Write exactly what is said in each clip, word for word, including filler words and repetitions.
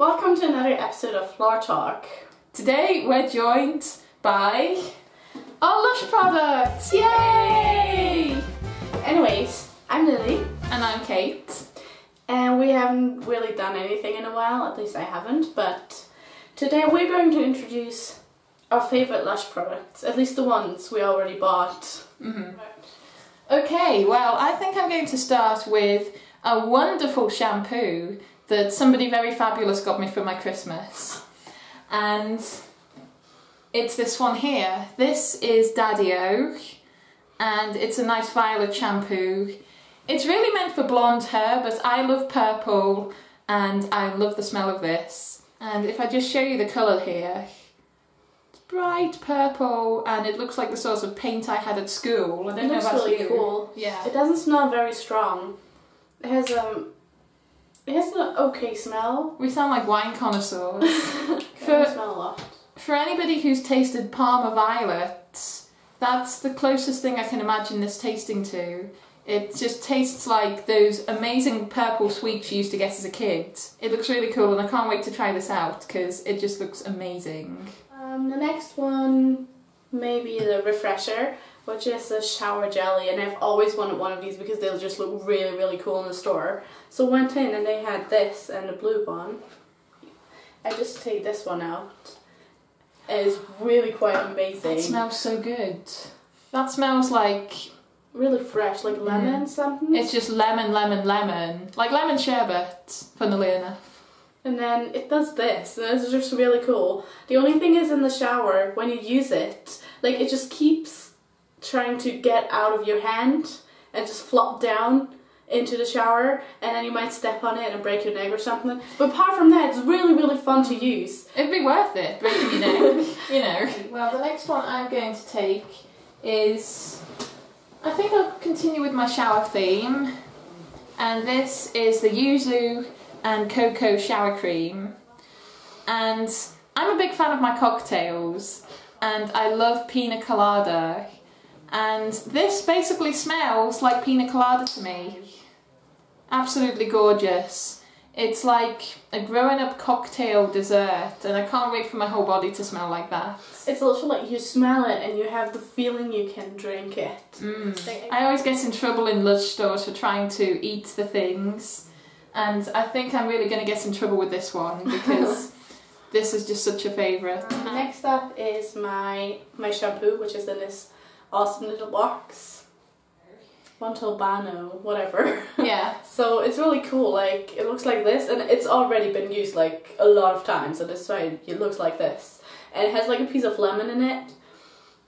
Welcome to another episode of Floor Talk. Today we're joined by our Lush products! Yay! Anyways, I'm Lily. And I'm Kate. And we haven't really done anything in a while, at least I haven't, but today we're going to introduce our favourite Lush products, at least the ones we already bought. Mm-hmm. Okay, well I think I'm going to start with a wonderful shampoo that somebody very fabulous got me for my Christmas. And it's this one here. This is Daddy-O, and it's a nice violet shampoo. It's really meant for blonde hair, but I love purple and I love the smell of this. And if I just show you the colour here, it's bright purple and it looks like the sort of paint I had at school. I don't know about you. It looks really cool. Yeah. It doesn't smell very strong. It has um, it has an okay smell. We sound like wine connoisseurs. It doesn't smell a lot. For anybody who's tasted Parma Violet, that's the closest thing I can imagine this tasting to. It just tastes like those amazing purple sweets you used to get as a kid. It looks really cool and I can't wait to try this out because it just looks amazing. Um, the next one may be the Refresher, which is a shower jelly, and I've always wanted one of these because they'll just look really really cool in the store. So I went in and they had this and the blue one. I just take this one out. It's really quite amazing. It smells so good. That smells like really fresh, like lemon mm. something. It's just lemon, lemon, lemon. Like lemon sherbet, funnily enough. And then it does this, and it's just really cool. The only thing is in the shower, when you use it, like it just keeps trying to get out of your hand and just flop down into the shower, and then you might step on it and break your neck or something. But apart from that, it's really really fun to use. It'd be worth it, breaking your neck, you know. Well, the next one I'm going to take is, I think I'll continue with my shower theme, and this is the Yuzu and Cocoa shower cream. And I'm a big fan of my cocktails and I love pina colada. And this basically smells like pina colada to me. Absolutely gorgeous. It's like a growing up cocktail dessert, and I can't wait for my whole body to smell like that. It's also like you smell it and you have the feeling you can drink it. Mm. I always get in trouble in Lush stores for trying to eat the things, and I think I'm really going to get in trouble with this one because this is just such a favourite. Uh, next up is my, my shampoo, which is in this awesome little box. Montalbano, whatever. Yeah. So it's really cool, like it looks like this, and it's already been used like a lot of times, so that's why it looks like this. And it has like a piece of lemon in it,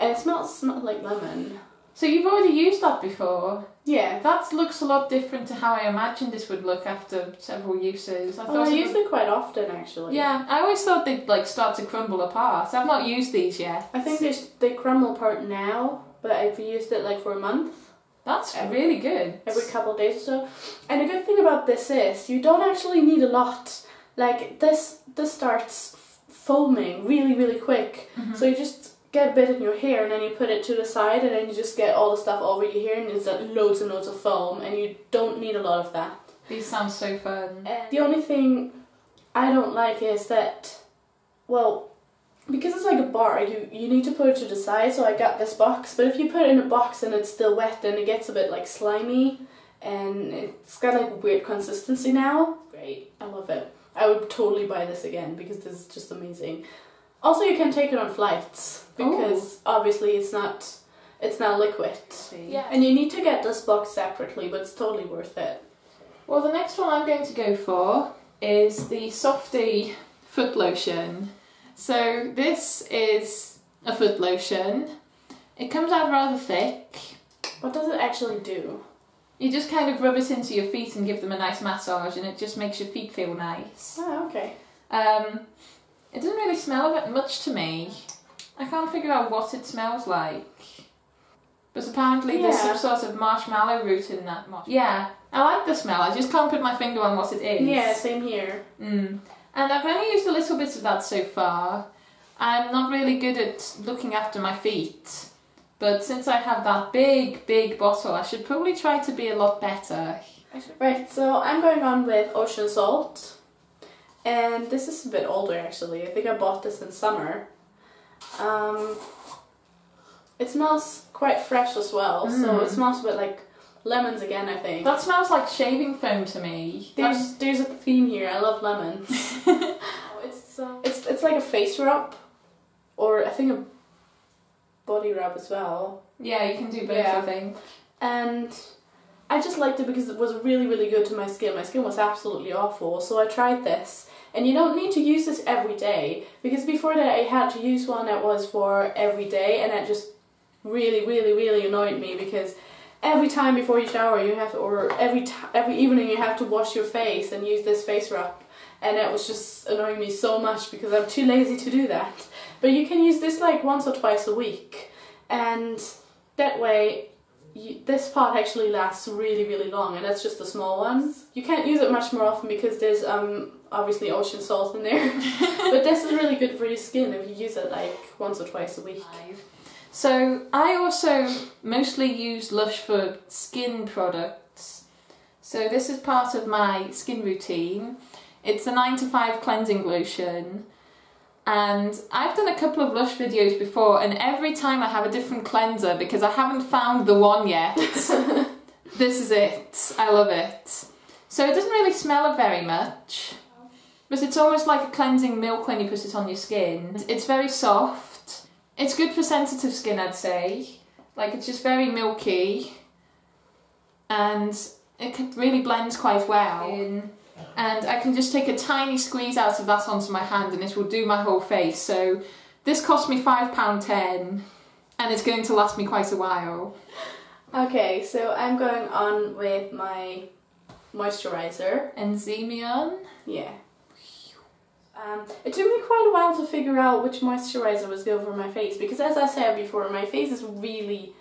and it smells, smells like lemon. So you've already used that before? Yeah. That looks a lot different to how I imagined this would look after several uses. I, well, I use them quite often actually. Yeah, I always thought they'd like start to crumble apart. I've not used these yet. I think they, they crumble apart now. But I've used it like for a month. That's every, really good. Every couple of days or so. And the good thing about this is you don't actually need a lot. Like this, this starts foaming really, really quick. Mm-hmm. So you just get a bit in your hair and then you put it to the side and then you just get all the stuff over your hair and there's like loads and loads of foam and you don't need a lot of that. These sound so fun. And the only thing I don't like is that, well, because it's like a bar, you, you need to put it to the side, so I got this box. But if you put it in a box and it's still wet, then it gets a bit like slimy. And it's got like weird consistency now. Great, I love it. I would totally buy this again because this is just amazing. Also, you can take it on flights because, ooh, obviously it's not, it's not liquid. Yeah. And you need to get this box separately, but it's totally worth it. Well, the next one I'm going to go for is the Softy Foot Lotion. So this is a foot lotion. It comes out rather thick. What does it actually do? You just kind of rub it into your feet and give them a nice massage, and it just makes your feet feel nice. Oh, okay. Um, it doesn't really smell of it much to me. I can't figure out what it smells like. But apparently yeah. there's some sort of marshmallow root in that. Yeah, I like the smell. I just can't put my finger on what it is. Yeah, same here. Mm. And I've only used a little bit of that so far. I'm not really good at looking after my feet, but since I have that big, big bottle, I should probably try to be a lot better. Right, so I'm going on with Ocean Salt. And this is a bit older actually. I think I bought this in summer. Um, it smells quite fresh as well, mm. so it smells a bit like lemons again, I think. That smells like shaving foam to me. There's, there's a theme here. I love lemons. it's, uh, it's, it's like a face rub, or I think a body rub as well. Yeah, you can do both, yeah. I think. And I just liked it because it was really, really good to my skin. My skin was absolutely awful, so I tried this. And you don't need to use this every day, because before that I had to use one that was for every day, and it just really, really, really annoyed me, because every time before you shower you have to, or every t every evening you have to wash your face and use this face rub, and it was just annoying me so much because I'm too lazy to do that. But you can use this like once or twice a week, and that way you, this part actually lasts really, really long, and that's just the small ones. You can't use it much more often because there's um obviously ocean salt in there, but this is really good for your skin if you use it like once or twice a week. So I also mostly use Lush for skin products. So this is part of my skin routine. It's a nine to five cleansing lotion, and I've done a couple of Lush videos before, and every time I have a different cleanser because I haven't found the one yet. This is it. I love it. So it doesn't really smell very much, but it's almost like a cleansing milk when you put it on your skin. It's very soft. It's good for sensitive skin, I'd say. Like, it's just very milky, and it really blends quite well. And I can just take a tiny squeeze out of that onto my hand, and it will do my whole face. So this cost me five pounds ten, and it's going to last me quite a while. Okay, so I'm going on with my moisturiser. Enzymion? Yeah. Um, it took me quite a while to figure out which moisturiser was good for my face, because as I said before, my face is really,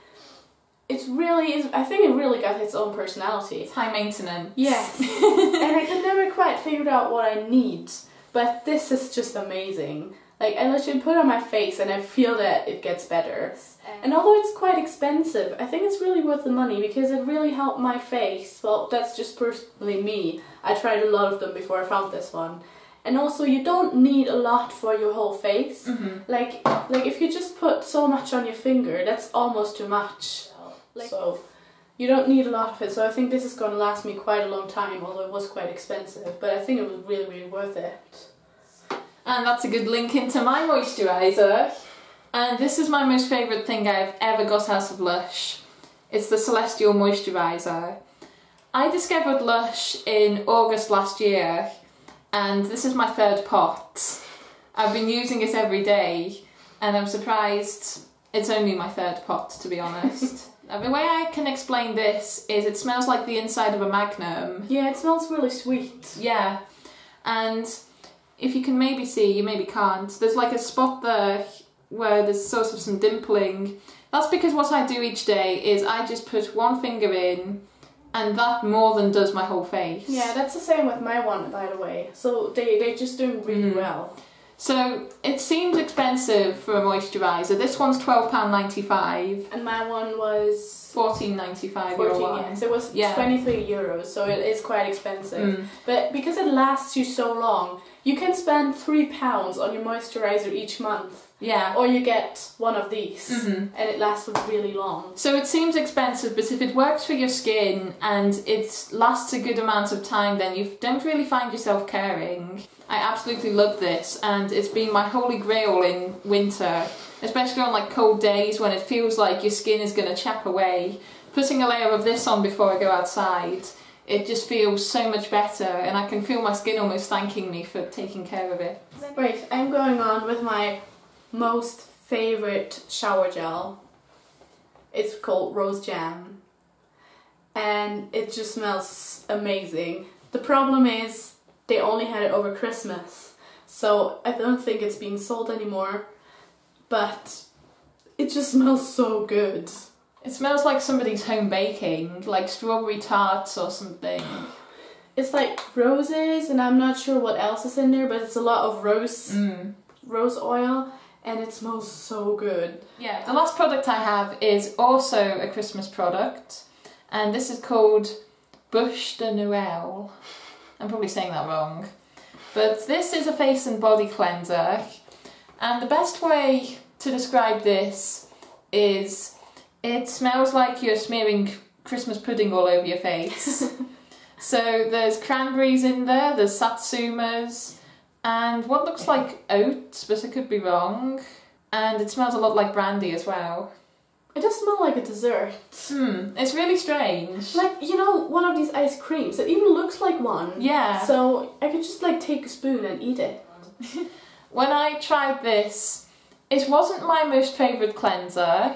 it's really, is, I think it really got its own personality. It's high maintenance. Yes. And I could never quite figure out what I need, but this is just amazing. Like, I literally put it on my face and I feel that it gets better. And although it's quite expensive, I think it's really worth the money because it really helped my face. Well, that's just personally me. I tried a lot of them before I found this one. And also, you don't need a lot for your whole face. Mm-hmm. Like, like if you just put so much on your finger, that's almost too much. Like, so, you don't need a lot of it. So I think this is going to last me quite a long time, although it was quite expensive. But I think it was really, really worth it. And that's a good link into my moisturiser. And this is my most favourite thing I've ever got out of Lush. It's the Celestial Moisturiser. I discovered Lush in August last year. And this is my third pot. I've been using it every day, and I'm surprised it's only my third pot, to be honest. The way I can explain this is it smells like the inside of a Magnum. Yeah, it smells really sweet. Yeah, and if you can maybe see, you maybe can't, there's like a spot there where there's sort of some dimpling. That's because what I do each day is I just put one finger in, and that more than does my whole face. Yeah, that's the same with my one, by the way. So they, they're just doing really mm. well. So it seems expensive for a moisturiser. This one's twelve pounds ninety-five. And my one was fourteen pounds ninety-five. fourteen, yes. It was yeah. twenty-three euros, so it is quite expensive. Mm. But because it lasts you so long, you can spend three pounds on your moisturiser each month. Yeah. Or you get one of these, mm-hmm. and it lasts really long. So it seems expensive, but if it works for your skin and it lasts a good amount of time, then you don't really find yourself caring. I absolutely love this, and it's been my holy grail in winter, especially on like cold days when it feels like your skin is going to chap away. Putting a layer of this on before I go outside, it just feels so much better, and I can feel my skin almost thanking me for taking care of it. Right, I'm going on with my most favorite shower gel. It's called Rose Jam, and it just smells amazing. The problem is they only had it over Christmas, so I don't think it's being sold anymore, but it just smells so good. It smells like somebody's home baking, like strawberry tarts or something. It's like roses, and I'm not sure what else is in there, but it's a lot of rose mm. rose oil. And it smells so good. Yeah, the last product I have is also a Christmas product, and this is called Bûche de Noël. I'm probably saying that wrong. But this is a face and body cleanser, and the best way to describe this is it smells like you're smearing Christmas pudding all over your face. So there's cranberries in there, there's satsumas, and what looks like oats, but I could be wrong. And it smells a lot like brandy as well. It does smell like a dessert. Hmm, it's really strange. Like, you know, one of these ice creams that even looks like one. Yeah. So I could just like take a spoon and eat it. When I tried this, it wasn't my most favourite cleanser.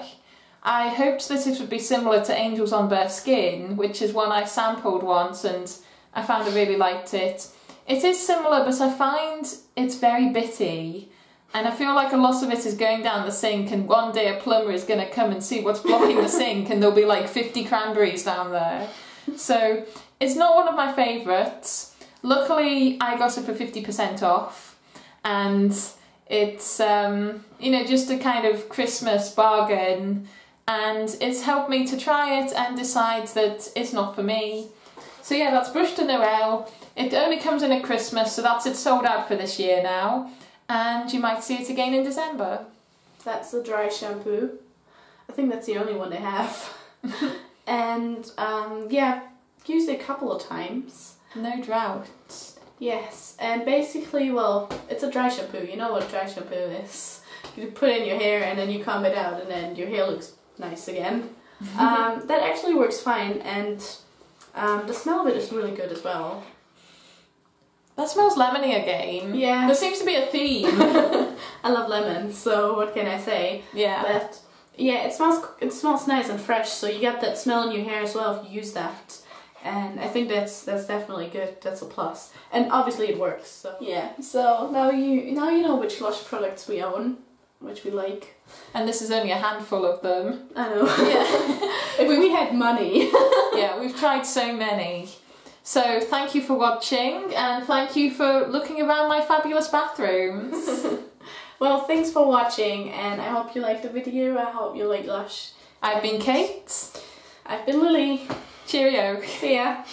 I hoped that it would be similar to Angels on Bare Skin, which is one I sampled once and I found I really liked it. It is similar, but I find it's very bitty. And I feel like a lot of it is going down the sink, and one day a plumber is going to come and see what's blocking the sink, and there'll be like fifty cranberries down there. So it's not one of my favourites. Luckily I got it for fifty percent off, and it's um, you know, just a kind of Christmas bargain, and it's helped me to try it and decide that it's not for me. So yeah, that's Bûche de Noël. It only comes in at Christmas, so that's it sold out for this year now. And you might see it again in December. That's the dry shampoo. I think that's the only one they have. And um, yeah, used it a couple of times. No Drought. Yes, and basically, well, it's a dry shampoo. You know what dry shampoo is. You put it in your hair and then you comb it out and then your hair looks nice again. um, that actually works fine, and um, the smell of it is really good as well. That smells lemony again. Yeah. There seems to be a theme. I love lemons, so what can I say? Yeah. But yeah, it smells it smells nice and fresh, so you get that smell in your hair as well if you use that. And I think that's that's definitely good. That's a plus. And obviously it works. So yeah. So now you now you know which Lush products we own, which we like. And this is only a handful of them. I know. Yeah. If we had money. Yeah, we've tried so many. So thank you for watching, and thank you for looking around my fabulous bathrooms. Well, thanks for watching, and I hope you liked the video. I hope you like Lush. I've been Kate. I've been Lily. Cheerio. See ya.